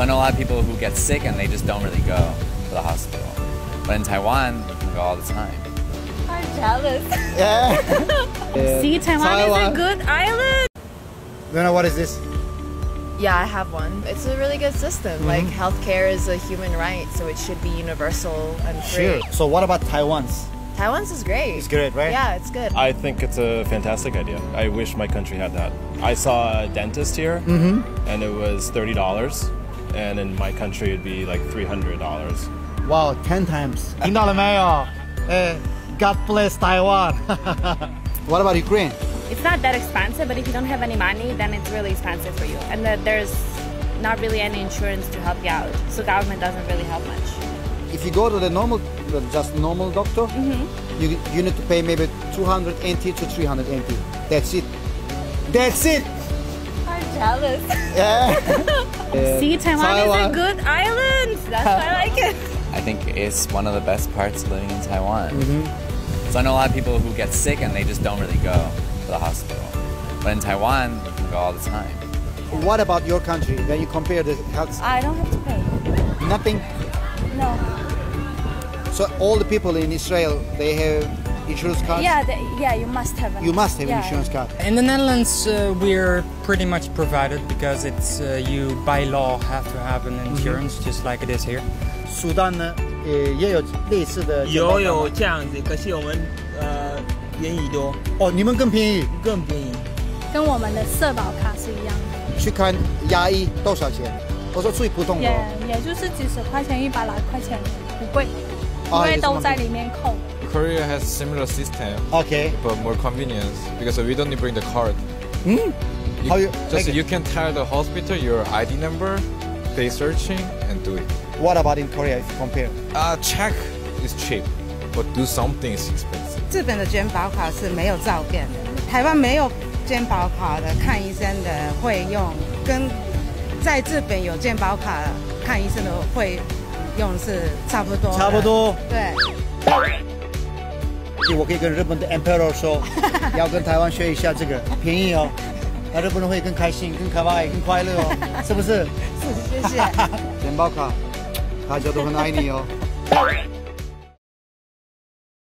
So I know a lot of people who get sick and they just don't really go to the hospital. But in Taiwan, you can go all the time. I'm jealous. Yeah. See, Taiwan is a good island. No, no, what is this? Yeah, I have one. It's a really good system. Mm-hmm. Like, healthcare is a human right, so it should be universal and free. Sure. So what about Taiwan's? Taiwan's is great. It's great, right? Yeah, it's good. I think it's a fantastic idea. I wish my country had that. I saw a dentist here, and it was $30, and in my country it'd be like $300. Wow, 10 times. God bless Taiwan. What about Ukraine? It's not that expensive, but if you don't have any money, then it's really expensive for you. And there's not really any insurance to help you out, so government doesn't really help much. If you go to the normal doctor, you need to pay maybe 200 NT to 300 NT. That's it. That's it. I'm jealous. Yeah. See, Taiwan is a good island. That's why I like it. I think it's one of the best parts of living in Taiwan. So I know a lot of people who get sick and they just don't really go to the hospital. But in Taiwan, you can go all the time. What about your country? When you compare the health... I don't have to pay. Nothing? No. So all the people in Israel, they have insurance cards? Yeah, you must have it. You must have an insurance card. In the Netherlands, we're pretty much provided because it's you by law have to have an insurance, just like it is here. Sudan 也有类似的有这样子，可是我们便宜多哦，你们更便宜，跟我们的社保卡是一样的。去看牙医多少钱？我说最普通的，也就是几十块钱，100来块钱，不贵，因为都在里面扣。Korea has similar system, okay, but more convenience because we don't need to bring the card. You can tell the hospital your ID number, they searching and do it. What about in Korea if you compare? Check is cheap, but do something is expensive. 日本的健保卡是没有照片的，台湾没有健保卡的看医生的费用，跟在日本有健保卡看医生的费用是差不多。差不多。对。我可以跟日本的 Emperor 说，要跟台湾学一下这个，便宜哦，那日本人会更开心、更可爱、更快乐哦，是不是？是，谢谢。健保卡，大家都很爱你哦。